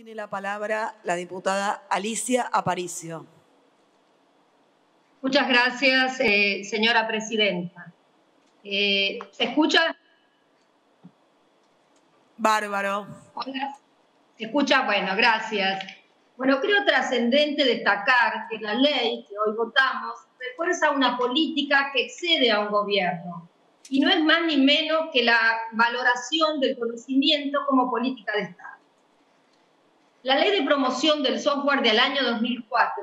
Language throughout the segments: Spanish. Tiene la palabra la diputada Alicia Aparicio. Muchas gracias, señora presidenta. ¿Se escucha? Bárbaro. Hola. ¿Se escucha? Bueno, gracias. Bueno, creo trascendente destacar que la ley que hoy votamos refuerza una política que excede a un gobierno y no es más ni menos que la valoración del conocimiento como política de Estado. La Ley de Promoción del Software del año 2004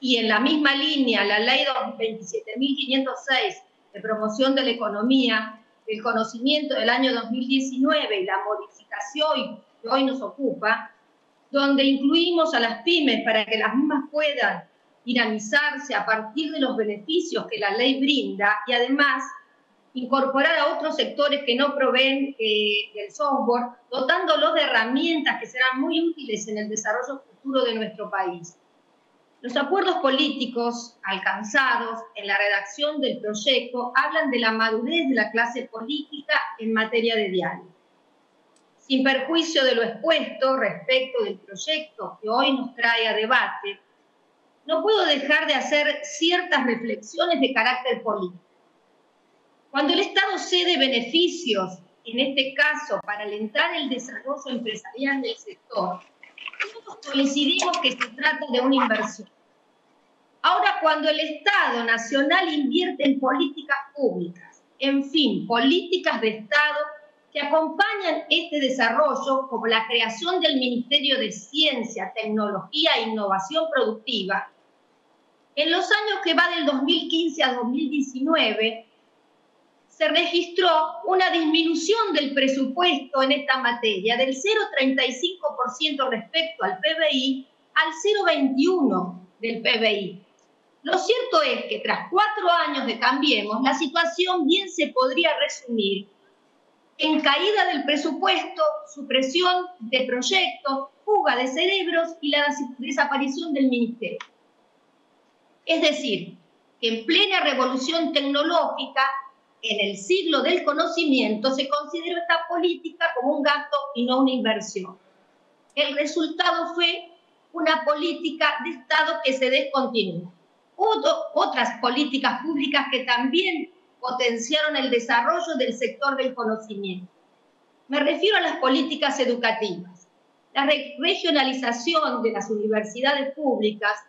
y en la misma línea la Ley 27.506 de Promoción de la Economía, del Conocimiento del año 2019 y la modificación que hoy nos ocupa, donde incluimos a las pymes para que las mismas puedan dinamizarse a partir de los beneficios que la ley brinda y además incorporar a otros sectores que no proveen del software, dotándolos de herramientas que serán muy útiles en el desarrollo futuro de nuestro país. Los acuerdos políticos alcanzados en la redacción del proyecto hablan de la madurez de la clase política en materia de diálogo. Sin perjuicio de lo expuesto respecto del proyecto que hoy nos trae a debate, no puedo dejar de hacer ciertas reflexiones de carácter político. Cuando el Estado cede beneficios, en este caso para alentar el desarrollo empresarial del sector, todos coincidimos que se trata de una inversión. Ahora, cuando el Estado nacional invierte en políticas públicas, en fin, políticas de Estado, que acompañan este desarrollo, como la creación del Ministerio de Ciencia, Tecnología e Innovación Productiva, en los años que va del 2015 a 2019, se registró una disminución del presupuesto en esta materia del 0,35% respecto al PBI al 0,21% del PBI. Lo cierto es que tras 4 años de Cambiemos, la situación bien se podría resumir en caída del presupuesto, supresión de proyectos, fuga de cerebros y la desaparición del ministerio. Es decir, que en plena revolución tecnológica, en el siglo del conocimiento, se consideró esta política como un gasto y no una inversión. El resultado fue una política de Estado que se descontinúa. Hubo otras políticas públicas que también potenciaron el desarrollo del sector del conocimiento. Me refiero a las políticas educativas, la regionalización de las universidades públicas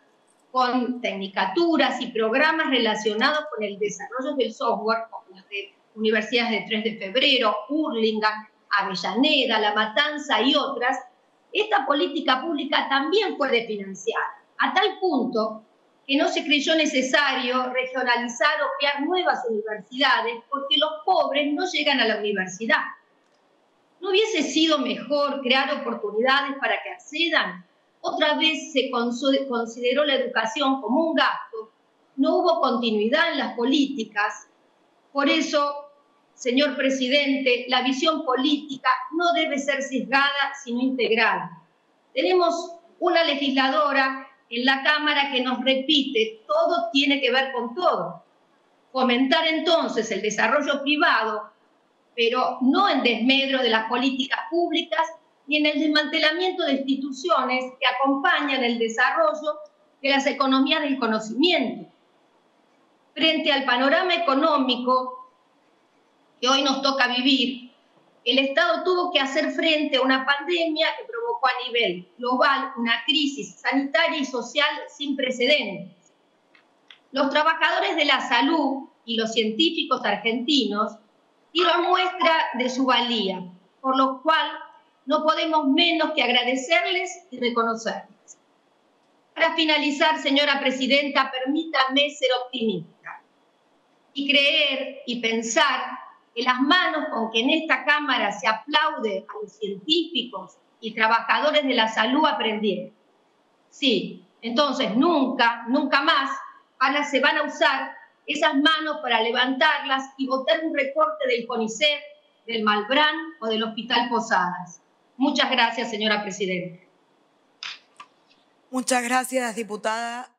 con tecnicaturas y programas relacionados con el desarrollo del software, como las de universidades de 3 de Febrero, Hurlingham, Avellaneda, La Matanza y otras. Esta política pública también fue desfinanciada, a tal punto que no se creyó necesario regionalizar o crear nuevas universidades porque los pobres no llegan a la universidad. ¿No hubiese sido mejor crear oportunidades para que accedan? Otra vez se consideró la educación como un gasto, no hubo continuidad en las políticas. Por eso, señor presidente, la visión política no debe ser sesgada, sino integrada. Tenemos una legisladora en la Cámara que nos repite, todo tiene que ver con todo. Fomentar entonces el desarrollo privado, pero no en desmedro de las políticas públicas ni en el desmantelamiento de instituciones que acompañan el desarrollo de las economías del conocimiento. Frente al panorama económico que hoy nos toca vivir, el Estado tuvo que hacer frente a una pandemia que provocó a nivel global una crisis sanitaria y social sin precedentes. Los trabajadores de la salud y los científicos argentinos dieron muestra de su valía, por lo cual no podemos menos que agradecerles y reconocerles. Para finalizar, señora presidenta, permítame ser optimista y creer y pensar que las manos con que en esta Cámara se aplaude a los científicos y trabajadores de la salud aprendieron. Sí, entonces nunca, nunca más se van a usar esas manos para levantarlas y votar un recorte del CONICET, del Malbrán o del Hospital Posadas. Muchas gracias, señora presidenta. Muchas gracias, diputada.